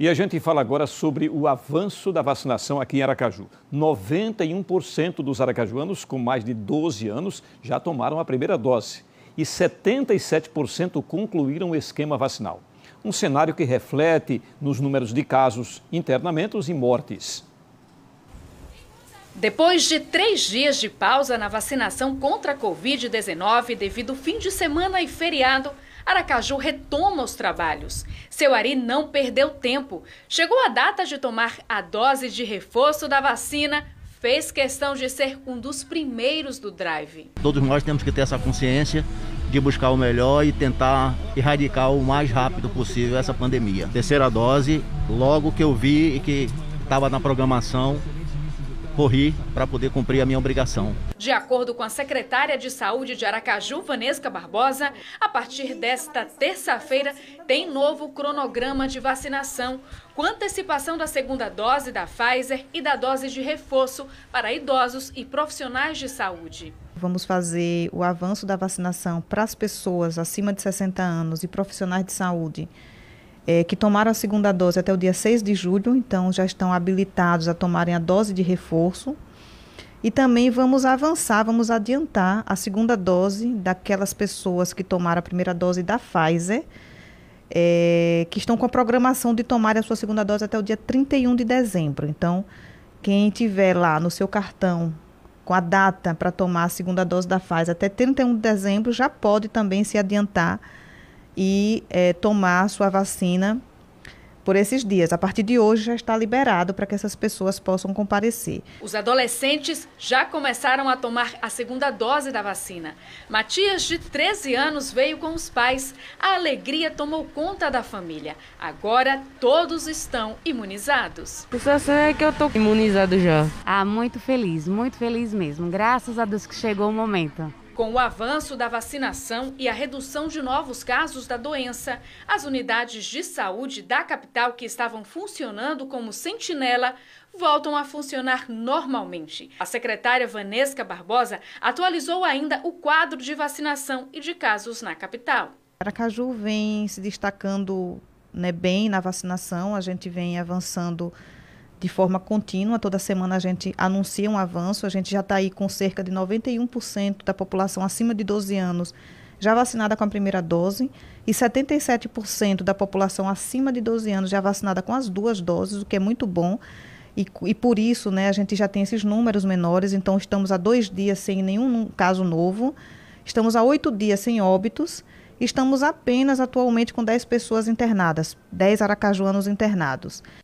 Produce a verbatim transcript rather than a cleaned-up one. E a gente fala agora sobre o avanço da vacinação aqui em Aracaju. noventa e um por cento dos aracajuanos com mais de doze anos já tomaram a primeira dose e setenta e sete por cento concluíram o esquema vacinal. Um cenário que reflete nos números de casos, internamentos e mortes. Depois de três dias de pausa na vacinação contra a Covid dezenove devido ao fim de semana e feriado, Aracaju retoma os trabalhos. Seu Ari não perdeu tempo. Chegou a data de tomar a dose de reforço da vacina, fez questão de ser um dos primeiros do drive. Todos nós temos que ter essa consciência de buscar o melhor e tentar erradicar o mais rápido possível essa pandemia. Terceira dose, logo que eu vi e que estava na programação, corri para poder cumprir a minha obrigação. De acordo com a secretária de Saúde de Aracaju, Vanessa Barbosa, a partir desta terça-feira tem novo cronograma de vacinação, com antecipação da segunda dose da Pfizer e da dose de reforço para idosos e profissionais de saúde. Vamos fazer o avanço da vacinação para as pessoas acima de sessenta anos e profissionais de saúde É, que tomaram a segunda dose até o dia seis de julho, então já estão habilitados a tomarem a dose de reforço. E também vamos avançar, vamos adiantar a segunda dose daquelas pessoas que tomaram a primeira dose da Pfizer, é, que estão com a programação de tomar a sua segunda dose até o dia trinta e um de dezembro. Então, quem tiver lá no seu cartão com a data para tomar a segunda dose da Pfizer até trinta e um de dezembro, já pode também se adiantar e é, tomar sua vacina por esses dias. A partir de hoje já está liberado para que essas pessoas possam comparecer. Os adolescentes já começaram a tomar a segunda dose da vacina. Matias, de treze anos, veio com os pais. A alegria tomou conta da família. Agora todos estão imunizados. Só sei que eu estou imunizado já. Ah, muito feliz, muito feliz mesmo. Graças a Deus que chegou o momento. Com o avanço da vacinação e a redução de novos casos da doença, as unidades de saúde da capital que estavam funcionando como sentinela voltam a funcionar normalmente. A secretária Vanessa Barbosa atualizou ainda o quadro de vacinação e de casos na capital. Aracaju vem se destacando, né, bem na vacinação, a gente vem avançando de forma contínua, toda semana a gente anuncia um avanço, a gente já está aí com cerca de noventa e um por cento da população acima de doze anos já vacinada com a primeira dose e setenta e sete por cento da população acima de doze anos já vacinada com as duas doses, o que é muito bom e, e por isso, né, a gente já tem esses números menores, então estamos há dois dias sem nenhum caso novo, estamos há oito dias sem óbitos, estamos apenas atualmente com dez pessoas internadas, dez aracajuanos internados.